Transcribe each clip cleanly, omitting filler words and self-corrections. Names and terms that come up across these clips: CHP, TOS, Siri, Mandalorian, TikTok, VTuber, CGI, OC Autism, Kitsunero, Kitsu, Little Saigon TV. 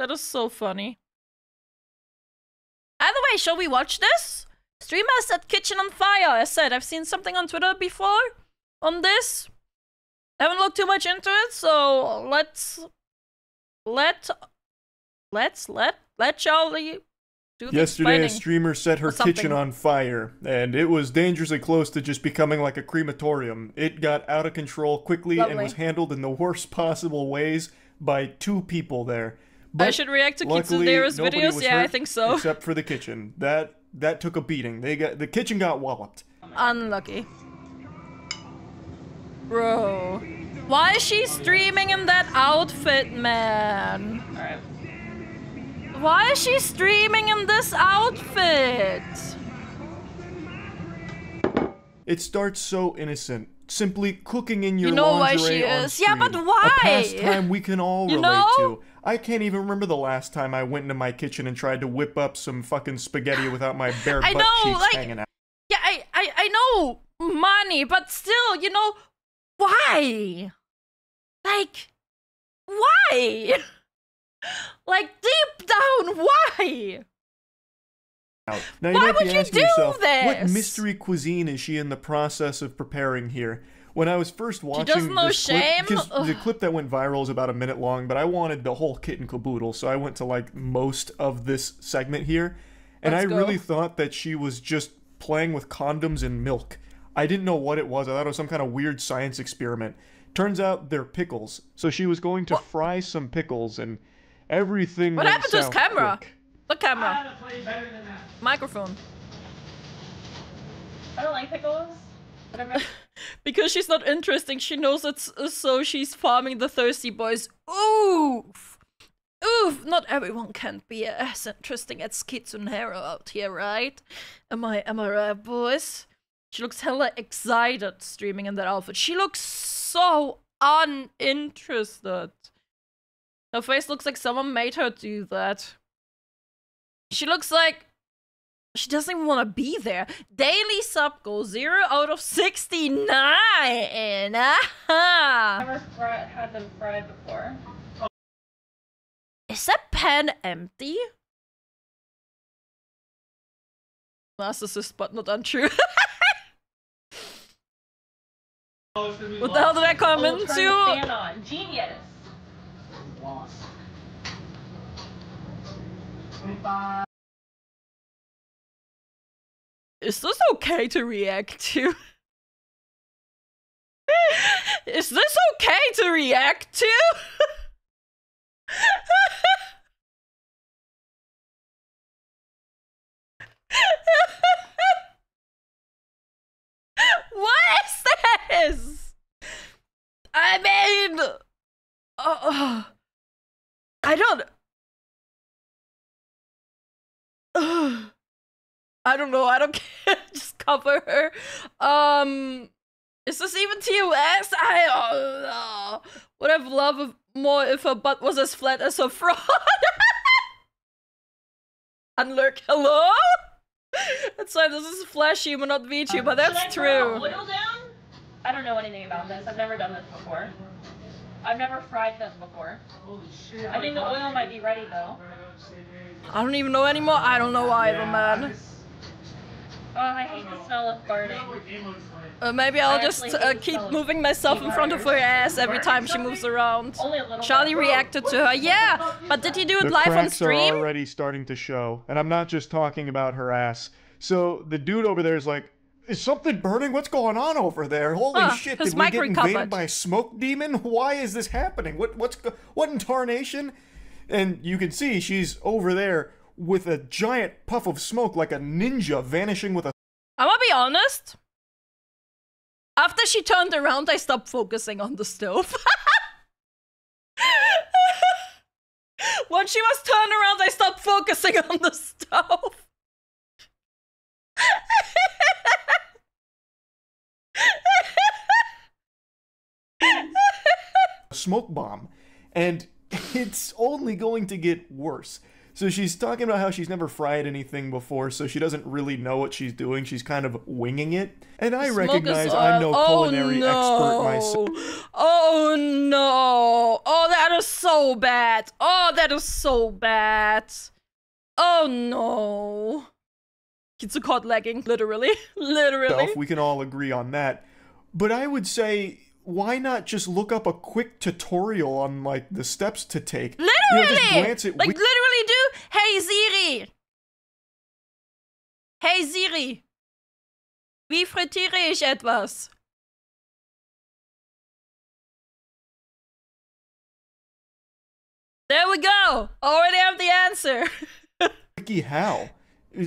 That is so funny. Either way, shall we watch this? Streamer said kitchen on fire. I said I've seen something on Twitter before on this. I haven't looked too much into it, so let Charlie do this. Yesterday, a streamer set her kitchen on fire, and it was dangerously close to just becoming like a crematorium. It got out of control quickly and was handled in the worst possible ways by two people there. But I should react to Kitsunero's videos? Yeah, I think so. Except for the kitchen. That took a beating. The kitchen got walloped. Unlucky. Bro. Why is she streaming in that outfit, man? Alright. Why is she streaming in this outfit? It starts so innocent. Simply cooking in your lingerie on stream. Yeah, but why? A pastime we can all relate to. I can't even remember the last time I went into my kitchen and tried to whip up some fucking spaghetti without my bare butt cheeks hanging out. Yeah, I know, money, but still, you know, why? Like, why? Like, deep down, why? Now, why would you do this? What mystery cuisine is she in the process of preparing here? When I was first watching this clip, the clip that went viral is about a minute long, but I wanted the whole kit and caboodle, so I went to like most of this segment here, and I really thought that she was just playing with condoms and milk. I didn't know what it was. I thought it was some kind of weird science experiment. Turns out they're pickles. So she was going to fry some pickles, and everything went south. What happened to his camera? Quick. The camera. Microphone. I don't like pickles. Because she's not interesting, she knows it's so she's farming the thirsty boys. Oof! Oof! Not everyone can be as interesting as Kitsunero out here, right? Am I right, boys? She looks hella excited streaming in that outfit. She looks so uninterested. Her face looks like someone made her do that. She looks like she doesn't even want to be there. Daily sub goal 0 out of 69. I've never had them fried before. Is that pan empty? Narcissist, but not untrue. What the hell did I come into? Genius. Lost. Goodbye. Is this okay to react to? Is this okay to react to? What is this? I mean... I don't... I don't know, I don't care. Just cover her. Is this even TOS? I don't know. Would have loved more if her butt was as flat as her front. Unlurk, hello? That's why this is flashy, but not VTuber, but that's true. Oil down? I don't know anything about this. I've never done this before. I've never fried them before. Holy shit. I think the oil might be ready though. I don't even know anymore. I don't know either, man. Oh, I hate the smell of burning. Maybe I'll just keep moving myself in front of her ass every time she moves around. Charlie reacted to her. Yeah, but did he do it live on stream? The cracks are already starting to show, and I'm not just talking about her ass. So the dude over there is like, is something burning? What's going on over there? Holy shit, did we get invaded by a smoke demon? Why is this happening? What in tarnation? And you can see she's over there with a giant puff of smoke like a ninja vanishing with a... I'm gonna be honest. After she turned around, I stopped focusing on the stove. When she was turned around, I stopped focusing on the stove. Smoke bomb. And it's only going to get worse. So she's talking about how she's never fried anything before, so she doesn't really know what she's doing. She's kind of winging it. And I recognize I'm no culinary expert myself. Oh no. Oh, that is so bad. Oh, that is so bad. Oh no. Kitsu caught lagging, literally. Literally. We can all agree on that. But I would say, why not just look up a quick tutorial on, like, the steps to take? Literally! You know, just glance at literally do, hey Siri! Hey Siri! Wie frittiere ich etwas? There we go! Already have the answer! Wiki how?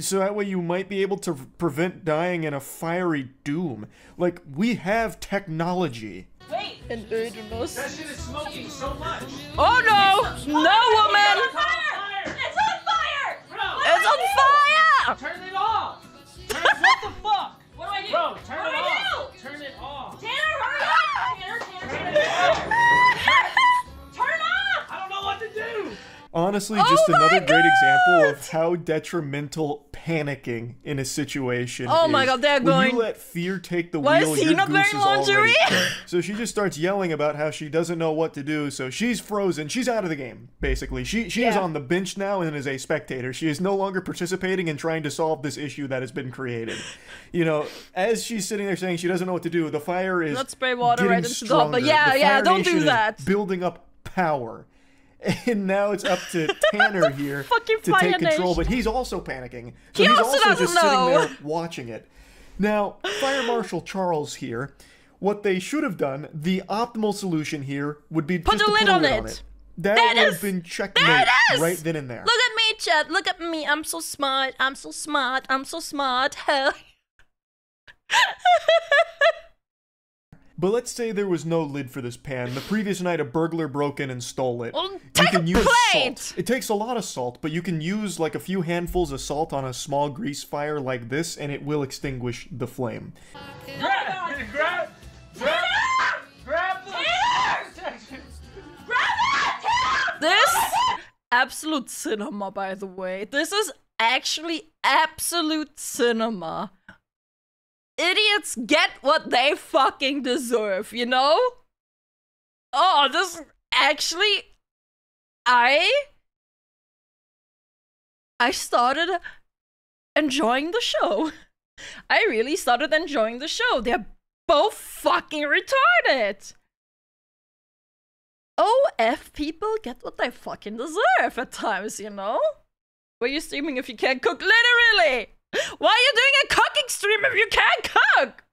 So that way you might be able to prevent dying in a fiery doom. Like, we have technology. Wait! And Urdunos. That shit is smoking so much! Oh no! It's no, woman! It's on fire! It's on fire! Bro, it's on fire! Turn it off! Turn it, what the fuck? What do I do? Bro, turn what it off! Turn it off! Tanner, hurry up! Tanner, turn it off! I don't know what to do! Honestly, just another great example of how detrimental panicking in a situation is. Oh my god, they're going. When you let fear take the wheel, your goose is already dead. So she just starts yelling about how she doesn't know what to do, so she's frozen. She's out of the game, basically. She is on the bench now and is a spectator. She is no longer participating in trying to solve this issue that has been created. You know, as she's sitting there saying she doesn't know what to do, the fire is don't do that. Building up power. And now it's up to Tanner here to take control, but he's also panicking. So he's also just sitting there watching it. Now, Fire Marshal Charles here, what they should have done, the optimal solution here would be put just to put a lid on it. That would have been checkmate right then and there. Look at me, chat. Look at me. I'm so smart. I'm so smart. I'm so smart. Hell. But let's say there was no lid for this pan. The previous night, a burglar broke in and stole it. Well, take a plate! Salt. It takes a lot of salt, but you can use like a few handfuls of salt on a small grease fire like this, and it will extinguish the flame. Grab it! This absolute cinema, by the way. This is actually absolute cinema. Idiots get what they fucking deserve, you know? Oh, this actually... I started enjoying the show. I really started enjoying the show. They're both fucking retarded. OF people get what they fucking deserve at times, you know? Were you streaming if you can't cook? Literally! Why are you doing a cooking stream if you can't cook?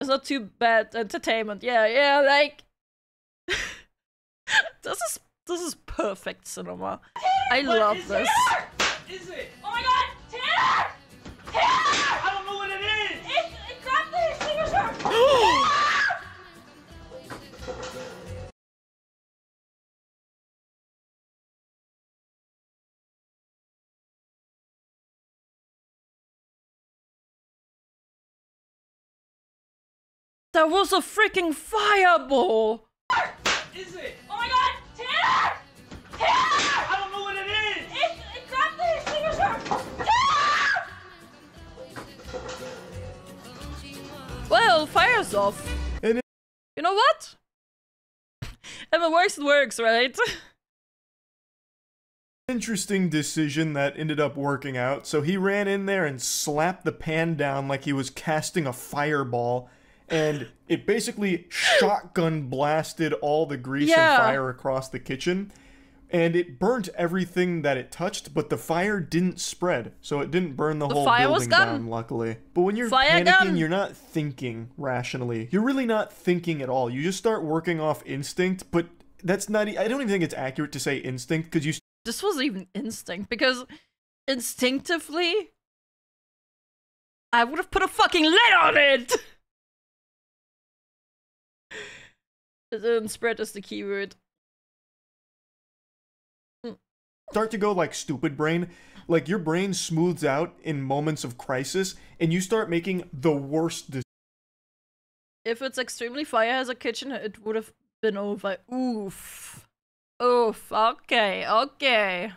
It's not too bad entertainment. Yeah, like this is perfect cinema. Tanner, I love this. Is it? Oh my god, Tanner! Tanner! I don't know what it is! It grabbed the extinguisher! That was a freaking fireball! Is it? Oh my god! Tanner! Tanner! I don't know what it is! It grabbed the extinguisher! Tanner! Well, fire's off. You know what? If it works, right? Interesting decision that ended up working out. So he ran in there and slapped the pan down like he was casting a fireball. And it basically shotgun blasted all the grease and fire across the kitchen. And it burnt everything that it touched, but the fire didn't spread. So it didn't burn the whole building down, luckily. But when you're panicking, you're not thinking rationally. You're really not thinking at all. You just start working off instinct, but that's not... I don't even think it's accurate to say instinct, because you... This wasn't even instinct, because instinctively, I would have put a fucking lid on it! Spread is the keyword. Start to go like stupid brain. Like your brain smooths out in moments of crisis and you start making the worst decisions. If it's extremely fire hazard kitchen, it would have been over. Oof. Oh. both. Okay, okay.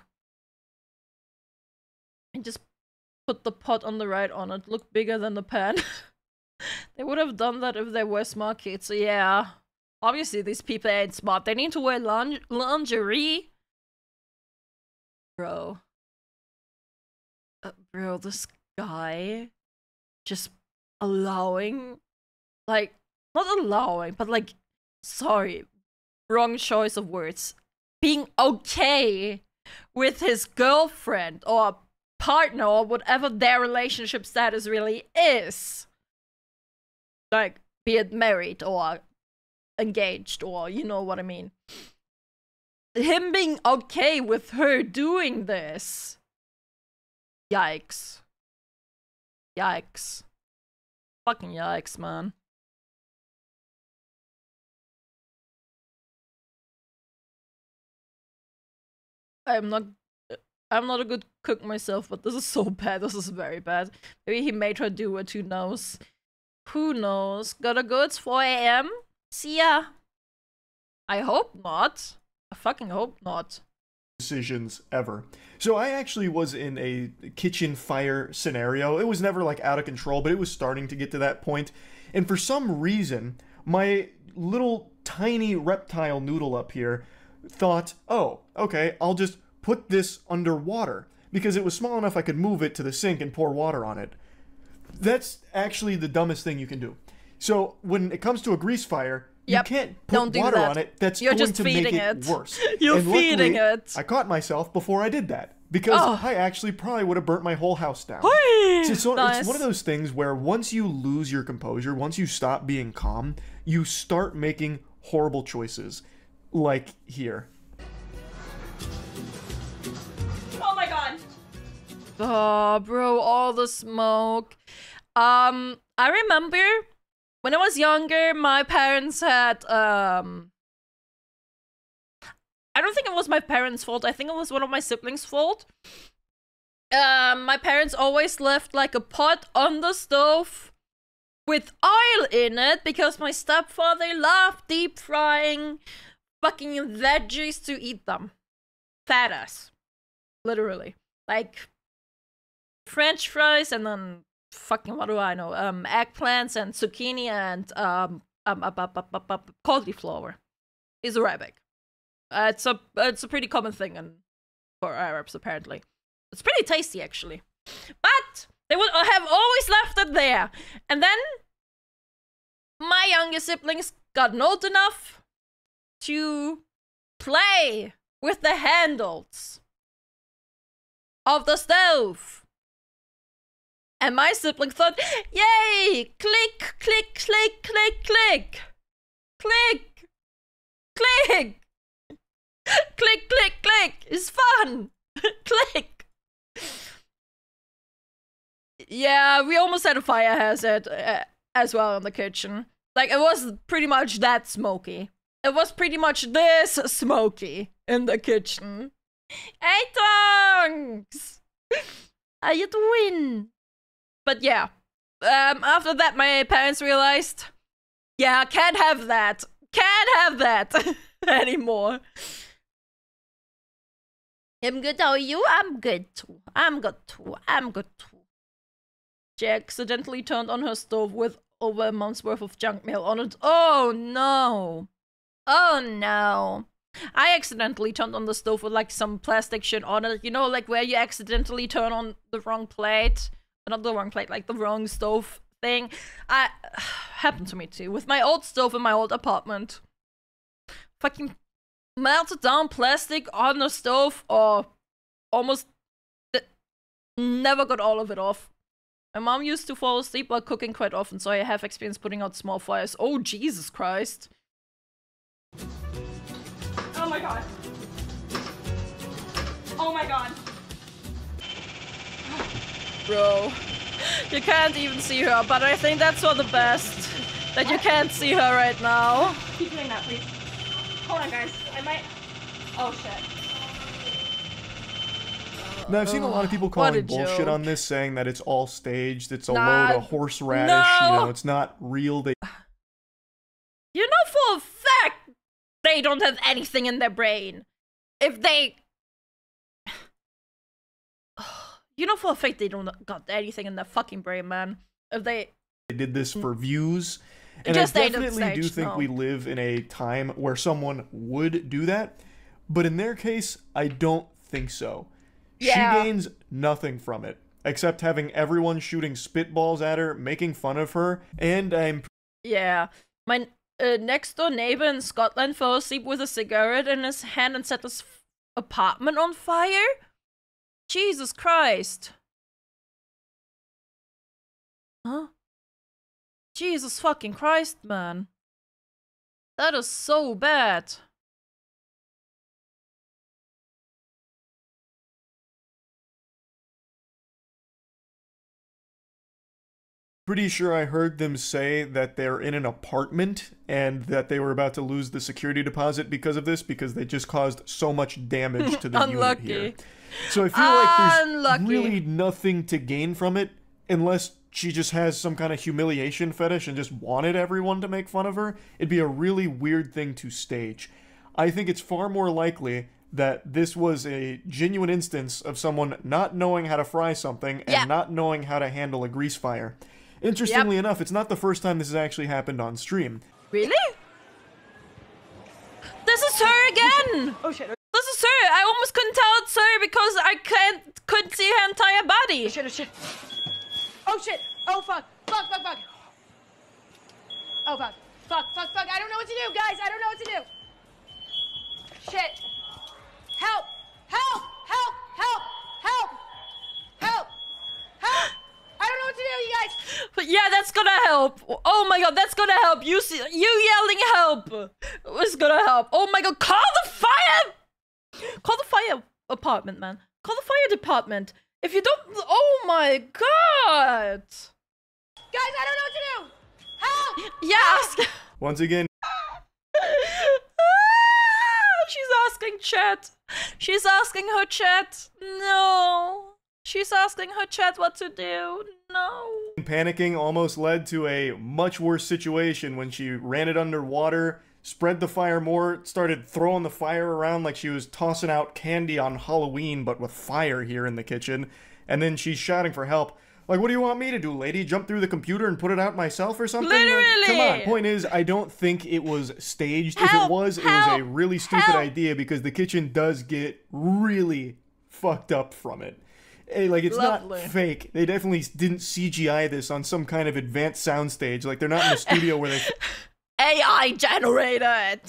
And just put the pot on the right on it. Look bigger than the pan. They would have done that if they were smart kids. Yeah. Obviously, these people ain't smart. They need to wear lingerie. Bro. Bro, this guy just allowing... Like, not allowing, but like... Sorry. Wrong choice of words. Being okay with his girlfriend or partner or whatever their relationship status really is. Like, be it married or engaged or you know what I mean. Him being okay with her doing this. Yikes. Yikes. Fucking yikes, man. I'm not a good cook myself, but this is so bad. This is very bad. Maybe he made her do it. Who knows? Who knows? Gotta go. It's 4 a.m. See ya. I hope not. I fucking hope not. Decisions ever. So I actually was in a kitchen fire scenario. It was never like out of control, but it was starting to get to that point. And for some reason, my little tiny reptile noodle up here thought, oh, okay, I'll just put this underwater because it was small enough I could move it to the sink and pour water on it. That's actually the dumbest thing you can do. So when it comes to a grease fire, yep. You can't put water on it. That's You're going just to feeding make it worse. You're and feeding luckily, it. I caught myself before I did that because oh. I actually probably would have burnt my whole house down. So nice. It's one of those things where once you lose your composure, once you stop being calm, you start making horrible choices. Like here. Oh my god. Oh, bro, all the smoke. I remember when I was younger, my parents had, I don't think it was my parents' fault. I think it was one of my siblings' fault. My parents always left like a pot on the stove with oil in it because my stepfather loved deep frying fucking veggies to eat them. Fat ass. Literally. Like, French fries and then fucking, what do I know, eggplants and zucchini and cauliflower. Is Arabic. It's a pretty common thing for Arabs, apparently. It's pretty tasty, actually. But they would have always left it there. And then my younger siblings got old enough to play with the handles of the stove. And my sibling thought, yay! Click, click, click, click, click! Click! Click! Click, click, click! It's fun! Click! Yeah, we almost had a fire hazard as well in the kitchen. Like, it was pretty much that smoky. It was pretty much this smoky in the kitchen. Hey, Tongs! How you doing? But yeah, after that my parents realized, yeah, can't have that anymore. I'm good, how are you? I'm good too. She accidentally turned on her stove with over a month's worth of junk mail on it. Oh no. Oh no. I accidentally turned on the stove with like some plastic shit on it. You know, like where you accidentally turn on the wrong plate. Not the wrong plate, like the wrong stove thing. Happened to me too. With my old stove in my old apartment. Fucking melted down plastic on the stove or almost never got all of it off. My mom used to fall asleep while cooking quite often, so I have experience putting out small fires. Oh, Jesus Christ. Oh my god. Oh my god. Bro, you can't even see her, but I think that's for the best. That you can't see her right now. Keep doing that, please. Hold on, guys. I might... Oh, shit. Now, I've seen a lot of people calling bullshit on this, saying that it's all staged, it's a load of horseradish, no. You know, it's not real. You know for a fact they don't have anything in their brain. if they... You know for a fact they don't got anything in their fucking brain, man. If they... They did this for views. And I definitely do think we live in a time where someone would do that. But in their case, I don't think so. Yeah. She gains nothing from it, except having everyone shooting spitballs at her, making fun of her, and I'm... Yeah. My next-door neighbor in Scotland fell asleep with a cigarette in his hand and set his apartment on fire? Jesus Christ. Huh? Jesus fucking Christ, man. That is so bad. Pretty sure I heard them say that they're in an apartment and that they were about to lose the security deposit because of this, because they just caused so much damage to the unit here. So I feel like there's really nothing to gain from it unless she just has some kind of humiliation fetish and just wanted everyone to make fun of her. It'd be a really weird thing to stage. I think it's far more likely that this was a genuine instance of someone not knowing how to fry something and not knowing how to handle a grease fire. Interestingly enough, it's not the first time this has actually happened on stream. Really? This is her again! Oh shit. This is her! I almost couldn't tell it's her because I couldn't see her entire body! Oh shit, oh shit. Oh shit! Oh fuck! Fuck, fuck, fuck! Oh fuck. Fuck, fuck, fuck! I don't know what to do, guys! I don't know what to do! Shit! Help! Help! Help! Help! Help! Help! Help! I don't know what to do, you guys. But yeah, that's gonna help. Oh my god, that's gonna help. You see, you yelling help was gonna help. Oh my god, call the fire! Call the fire apartment, man. Call the fire department. If you don't, oh my god, guys, I don't know what to do. Help! Yeah, help! Ask. Once again, she's asking chat. She's asking her chat. No. She's asking her chat what to do. No. Panicking almost led to a much worse situation when she ran it underwater, spread the fire more, started throwing the fire around like she was tossing out candy on Halloween, but with fire here in the kitchen. And then she's shouting for help. Like, what do you want me to do, lady? Jump through the computer and put it out myself or something? Literally! Like, come on. Point is, I don't think it was staged. Help, if it was, it was a really stupid idea because the kitchen does get really fucked up from it. Like, it's not fake. They definitely didn't CGI this on some kind of advanced soundstage. Like, they're not in the studio where they... AI generated!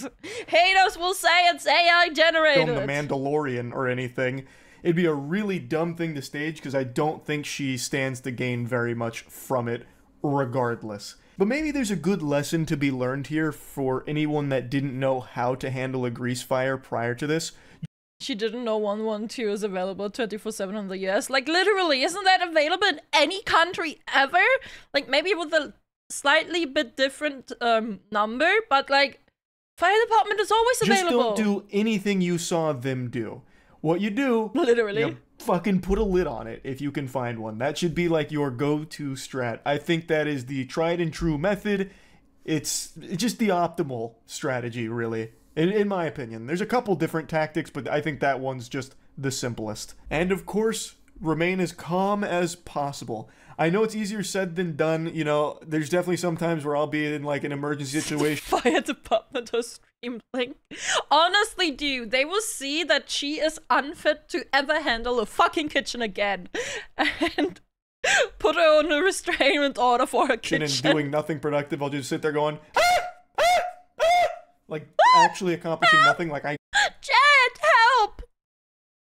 Haters will say it's AI generated! Film The Mandalorian or anything. It'd be a really dumb thing to stage because I don't think she stands to gain very much from it regardless. But maybe there's a good lesson to be learned here for anyone that didn't know how to handle a grease fire prior to this. She didn't know 112 is available 24/7 in the US. Like, literally, isn't that available in any country ever? Like, maybe with a slightly bit different number, but like, fire department is always available. Just don't do anything you saw them do. What you do, literally, you fucking put a lid on it if you can find one. That should be like your go-to strat. I think that is the tried and true method. It's just the optimal strategy, really. In my opinion, there's a couple different tactics, but I think that one's just the simplest. And of course, remain as calm as possible. I know it's easier said than done, you know, there's definitely some times where I'll be in like an emergency situation. Fire department or stream link. Honestly, dude, they will see that she is unfit to ever handle a fucking kitchen again. And put her on a restraint order for her kitchen. And doing nothing productive, I'll just sit there going, ah! Like, actually accomplishing nothing, like I- Chat, help!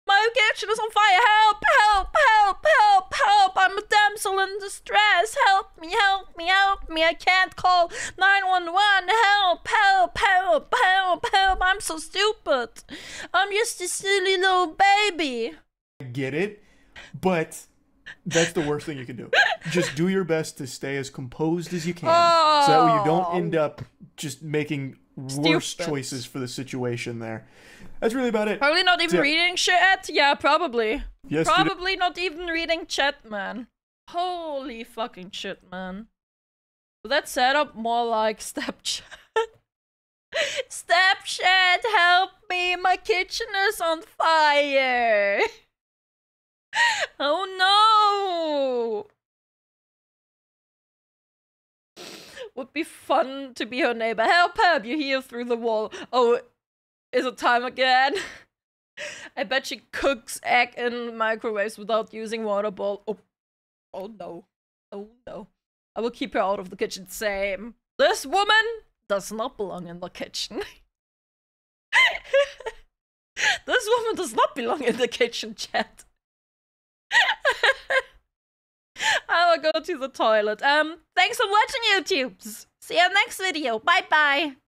My kitchen is on fire, help, help, help, help, help! I'm a damsel in distress, help me, help me, help me! I can't call 911, help, help, help, help, help! I'm so stupid! I'm just a silly little baby! I get it, but that's the worst thing you can do. Just do your best to stay as composed as you can, so that way you don't end up just making worst choices for the situation there. That's really about it. Probably not even reading chat. Yeah, probably. Yes, probably not even reading chat, man. Holy fucking shit, man. That setup more like Snapchat. Snapchat, help me! My Kitchener's on fire! Oh no! Would be fun to be her neighbor. Help, help! You hear through the wall. Oh, is it time again? I bet she cooks egg in microwaves without using water bowl. Oh, oh no. Oh no. I will keep her out of the kitchen. Same. This woman does not belong in the kitchen. This woman does not belong in the kitchen, chat. I will go to the toilet. Thanks for watching, YouTubes. See you next video. Bye bye.